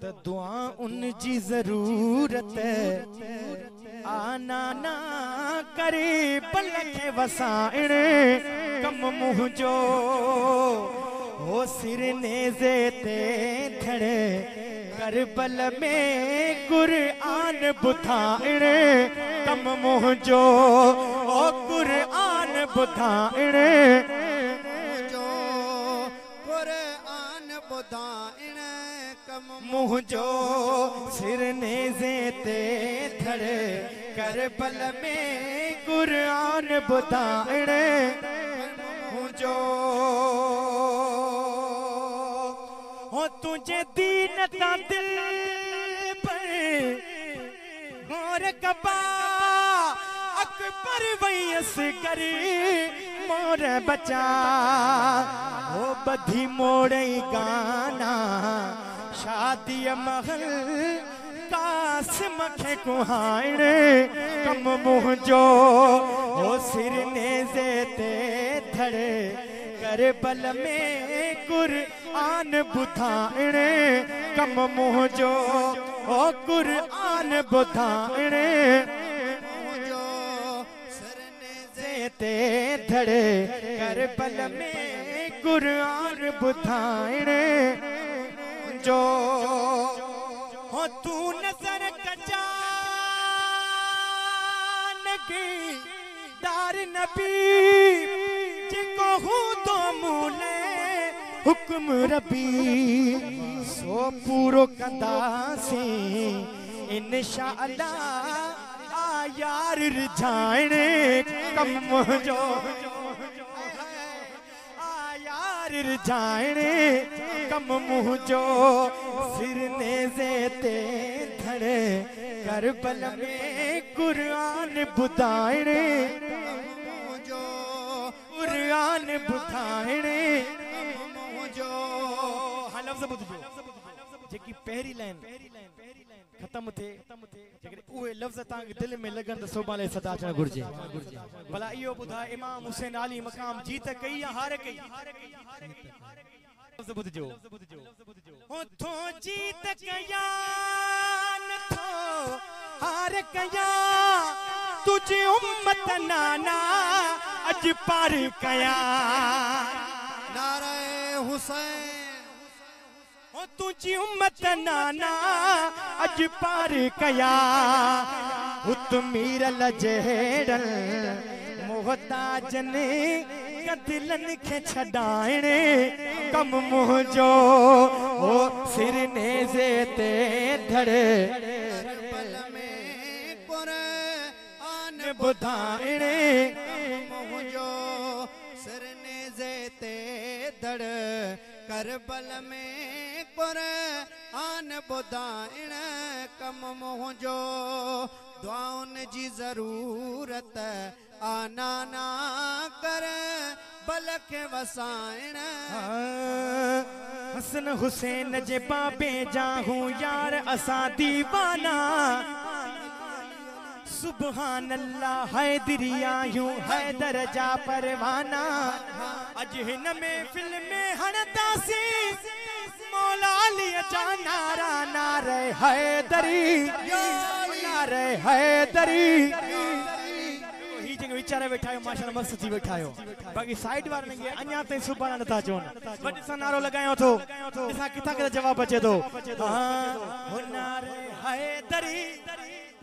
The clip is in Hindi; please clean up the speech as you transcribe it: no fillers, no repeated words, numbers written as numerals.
तो दुआ उनकी जरूरत है, आना ना करे पलके वसाइण कम मुझो हो सिर नेजे ते धड़े करबल में कुरान बुधाइण कम मुझो हो कुरान बुधाइण मुझो कुरान बुधाइण कम मुझो सिर नेजे ते धड़े करबल में कुरान बुधाइण मुझो हो तुझे दीन ता दिल पर मोर कबा अकबर वैस करी मोर बचा हो बधी मोड़े गाना शादी महल कासिम के कुहाने कम मुझो हो सिर नेजे ते धड़े करबल में कुरान बुधाइणे कम मुझो ओ कुरान बुधाइणे मुझो सरने जेते धड़े करबल में कुरान बुधाइणे जो हो तू नजर कजा नगी दार नबी तो मूले हुक्म रबी सो पूरो कंदासी इंशाअल्लाह आ यार रिझाइणे कम मुझो आ यार रिझाइणे कम मुझो सिर नेज़े ते धड़े करबल में कुरान बुधाइणे कुरान बुधाइणे मुझो हलफ से बुझो जेकी पहली लाइन खत्म थे जेके ओए लफ्ज तांग दिल में लगन तो सोबाले सदा चण गुरजे भला इयो बुधा इमाम हुसैन अली मकाम जीत कई या हार कई लफ्ज बुझो हो तो जीत कया न थो हार कया तुझे उम्मत नाना अज पार कया नारे हुसैन हो तुझी उम्मत नाना अज पार कया हुत मीरल जेड़ल मोहताज ने कदिलन के छड़ाइणे कम मुझो हो सिर नेजे ते धड़े करबल में कुरान बुधाइणे करबल में कुरान बुधाइण कम मुझो दुआउन जी जरूरत आना ना कर बलक वसाइण हसन हुसैन जे बाबे जाहू यार असा दीवाना सुबहान अल्लाह हैदरिया यूं हैदर जा परवाना अज हिन में फिल्म में हणदासी मौला अली जा नारा नारे हैदरी नारे हैदरी ही जिन विचारे बैठायो माशाल्लाह मस्त थी बैठायो बाकी साइड वारन के अन्या ते सुबाना नथा जोन बट सा नारो लगायो तो सा किथा के जवाब अचे तो हां हो नारे हैदरी